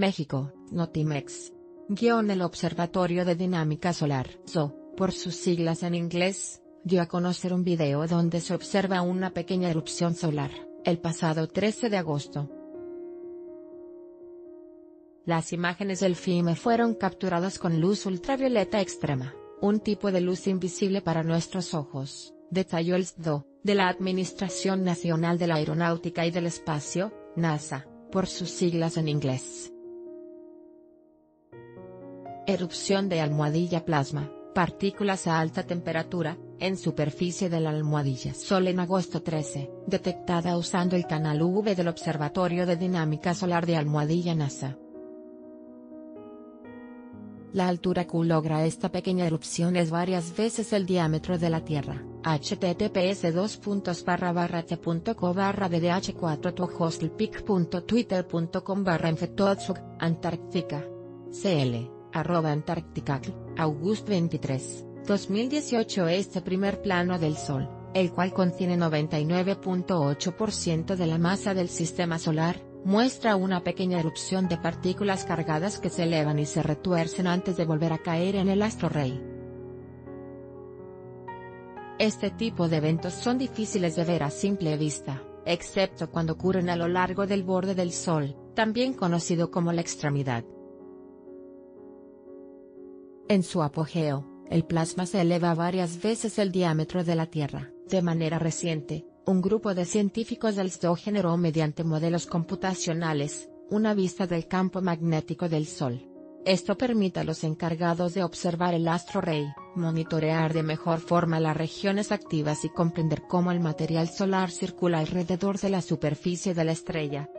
México, Notimex. Guión el Observatorio de Dinámica Solar, SO, por sus siglas en inglés, dio a conocer un video donde se observa una pequeña erupción solar, el pasado 13 de agosto. Las imágenes del filme fueron capturadas con luz ultravioleta extrema, un tipo de luz invisible para nuestros ojos, detalló el SDO, de la Administración Nacional de la Aeronáutica y del Espacio, NASA, por sus siglas en inglés. Erupción de almohadilla plasma, partículas a alta temperatura, en superficie de la almohadilla Sol en agosto 13, detectada usando el canal UV del Observatorio de Dinámica Solar de Almohadilla NASA. La altura que logra esta pequeña erupción es varias veces el diámetro de la Tierra. https://ddh4tohoslpic.twitter.com/infetodsuk/antarctica.cl/antarctica/August 23, 2018. Este primer plano del Sol, el cual contiene 99.8% de la masa del sistema solar, muestra una pequeña erupción de partículas cargadas que se elevan y se retuercen antes de volver a caer en el astro rey. Este tipo de eventos son difíciles de ver a simple vista, excepto cuando ocurren a lo largo del borde del Sol, también conocido como la extremidad. En su apogeo, el plasma se eleva varias veces el diámetro de la Tierra. De manera reciente, un grupo de científicos del SDO generó mediante modelos computacionales, una vista del campo magnético del Sol. Esto permite a los encargados de observar el astro rey, monitorear de mejor forma las regiones activas y comprender cómo el material solar circula alrededor de la superficie de la estrella,